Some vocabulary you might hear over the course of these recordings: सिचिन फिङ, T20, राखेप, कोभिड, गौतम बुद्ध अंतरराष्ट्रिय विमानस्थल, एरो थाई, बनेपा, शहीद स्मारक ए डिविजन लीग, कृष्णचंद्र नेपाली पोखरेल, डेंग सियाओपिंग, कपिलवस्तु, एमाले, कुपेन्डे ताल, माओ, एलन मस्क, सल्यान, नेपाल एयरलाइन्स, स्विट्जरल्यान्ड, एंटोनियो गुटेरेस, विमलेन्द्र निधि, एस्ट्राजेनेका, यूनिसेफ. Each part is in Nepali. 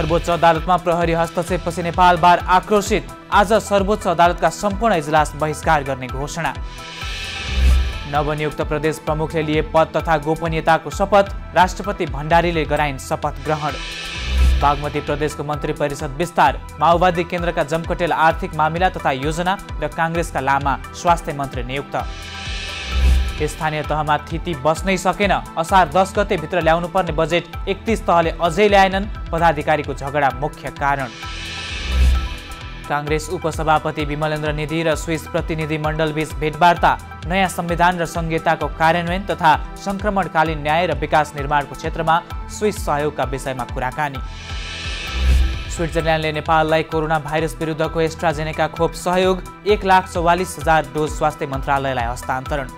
सर्वोच्च अदालतमा प्रहरी हस्तक्षेपपछि नेपाल बार आक्रोशित, आज सर्वोच्च अदालतका सम्पूर्ण इजलास बहिष्कार गर्ने घोषणा। नवनियुक्त प्रदेश प्रमुखले लिए पद तथा गोपनीयताको शपथ, राष्ट्रपति भण्डारीले गराइन् शपथ ग्रहण। बागमती प्रदेशको मन्त्री परिषद विस्तार, माओवादी केन्द्रका जमकटेल आर्थिक मामिला तथा योजना र कांग्रेसका लामा स्वास्थ्य मन्त्री नियुक्त। स्थानीय तहमा थिति बस्नै सकेन, असार 10 गते भित्र ल्याउनुपर्ने बजेट 31 तहले अझै ल्याएनन्, पदाधिकारीको झगडा मुख्य कारण। कांग्रेस उपसभापति विमलेन्द्र निधि र स्विस प्रतिनिधिमण्डल बीच भेटवार्ता, नयाँ संविधान र संहिताको कार्यान्वयन तथा संक्रमणकालीन न्याय र विकास निर्माणको क्षेत्रमा स्विस सहयोगका विषयमा कुराकानी। स्विट्जरल्यान्डले नेपाललाई कोरोना भाइरस विरुद्धको एस्ट्राजेनेका खोप सहयोग 1,44,000 डोज स्वास्थ्य मन्त्रालयलाई हस्तान्तरण।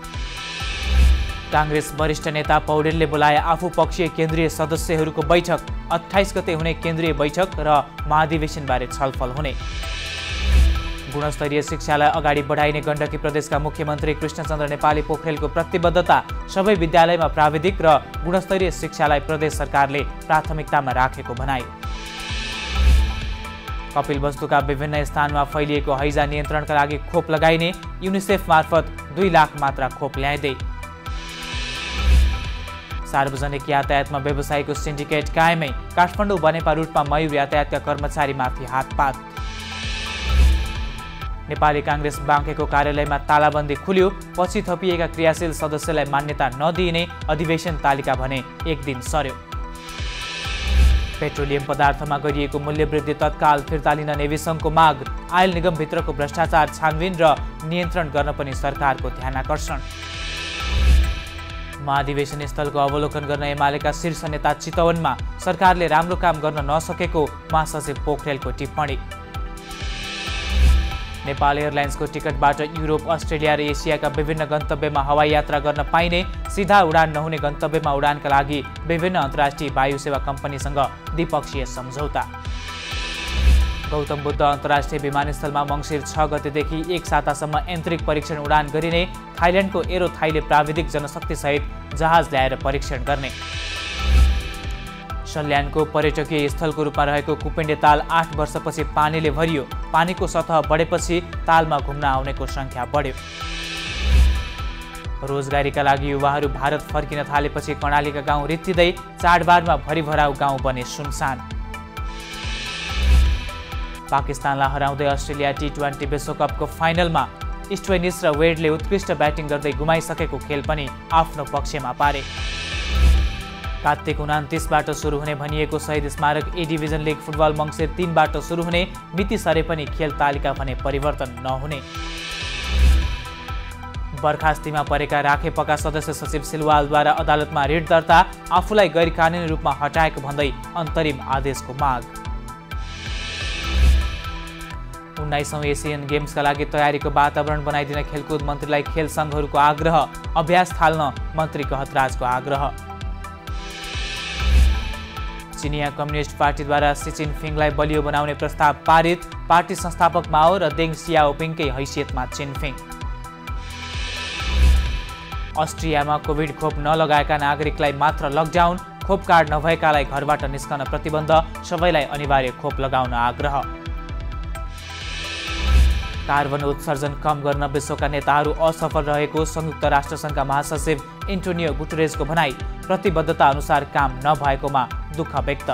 कांग्रेस वरिष्ठ नेता पौडेलले बोलाए आफू पक्षीय केन्द्रीय सदस्यहरूको बैठक, 28 गते हुने केन्द्रीय बैठक र महाधिवेशनबारे छलफल हुने। गुणस्तरीय शिक्षालाई अगाडि बढाइने गण्डकी प्रदेशका मुख्यमन्त्री कृष्णचंद्र नेपाली पोखरेलको प्रतिबद्धता, सबै विद्यालयमा प्राविधिक र गुणस्तरीय शिक्षालाई प्रदेश सरकारले प्राथमिकतामा राखेको भनाई। कपिलवस्तुका विभिन्न स्थानमा फैलिएको हैजा नियन्त्रणका लागि खोप लगाइने, यूनिसेफ मार्फत 2 लाख मात्रा खोप ल्याइदै। सार्वजनिक यातायातमा व्यवसायको सिन्डिकेट कायमै, काठमाडौँ बनेपा रूटमा मयूर यातायातका कर्मचारीमाथि हातपात। नेपाली कांग्रेस बाँकेको कार्यालयमा तालाबन्दी खुल्यो, पछि थपिएका क्रियाशील सदस्यलाई मान्यता नदिइने, अधिवेशन तालिका भने 1 दिन सर्यो। पेट्रोलियम पदार्थमा गरिएको मूल्यवृद्धि तत्काल फिर्ता लिन नेविसङ्घको माग, आयल निगमभित्रको भ्रष्टाचार छानबिन र नियन्त्रण गर्न पनि सरकारको ध्यानाकर्षण। महाधिवेशन स्थलको अवलोकन गर्न एमालेका शीर्ष नेता चितवनमा, सरकारले राम्रो काम गर्न नसकेको महासचिव पोखरेलको टिप्पणी। नेपाल एयरलाइन्सको टिकटबाट युरोप, अस्ट्रेलिया र एसियाका विभिन्न गन्तव्यमा हवाई यात्रा गर्न पाइने, सीधा उडान नहुने गन्तव्यमा उडानका लागि विभिन्न अन्तर्राष्ट्रिय वायु सेवा कम्पनीसँग द्विपक्षीय सम्झौता। गौतम बुद्ध अंतरराष्ट्रिय विमानस्थलमा मंसिर 6 गतेदेखि 1 सातासम्म यान्त्रिक परीक्षण उडान गरिने, थाईलैंडको एरो थाईले प्राविधिक जनशक्तिसहित जहाज ल्याएर परीक्षण गर्ने। सल्यानको पर्यटकीय स्थलको रूपमा रहेको कुपेन्डे ताल 8 वर्षपछि पानीले भरियो, पानीको सतह बढेपछि तालमा घुम्न आउनेको संख्या बढ्यो। रोजगारीका लागि युवाहरू भारत फर्किन थालेपछि कणालीका गाउँ रित्तिदै, चाडबाडमा भरिभराउ गाउँ बने सुनसान। पाकिस्तानलाई हराउँदै अस्ट्रेलिया T20 विश्वकपको फाइनलमा इटनिश्र वेडले उत्कृष्ट ब्याटिङ गर्दै गुमाइसकेको खेल पनि आफ्नो पक्षमा पारे। कार्तिक 29बाट सुरु हुने भनिएको शहीद स्मारक ए डिविजन लीग फुटबल मंसिर 3बाट सुरु हुने, मिति सरे पनि खेल तालिका भने परिवर्तन नहुने। बर्खास्तीमा परेका राखेपका सदस्य सचिव सिलवालद्वारा अदालतमा रिट दर्ता, आफूलाई गैरकानूनी रूपमा हटाएको भन्दै अन्तरिम आदेशको माग। 19औं एशियन गेम्सका लागि तयारीको वातावरण बनाइदिन खेलकुद मन्त्रीलाई खेल संघहरूको आग्रह, अभ्यास थाल्न मन्त्री गहतराजको आग्रह। चीनिया कम्युनिस्ट पार्टीद्वारा सिचिन फिङलाई बलियो बनाउने प्रस्ताव पारित, पार्टी संस्थापक माओ र डेंग सियाओपिंगकै हैसियतमा चिनफिङ। अस्ट्रियामा कोभिड खोप नलगाएका नागरिकलाई मात्र लकडाउन, खोप कार्ड नभएकालाई घरबाट निस्कन प्रतिबन्ध, सबैलाई अनिवार्य खोप लगाउन आग्रह। कार्बन उत्सर्जन कम गर्न विश्वका नेताहरू असफल रहेको संयुक्त राष्ट्रसङ्घका महासचिव एंटोनियो गुटेरेसको भनाई, प्रतिबद्धता अनुसार काम नभएकोमा दुःख व्यक्त।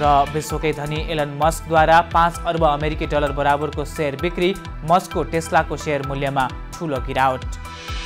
र विश्वकै धनी एलन मस्कद्वारा $5 अर्ब अमेरिकी डलर बराबरको सेयर बिक्री, मस्कको टेस्लाको सेयर मूल्यमा ठूलो गिरावट।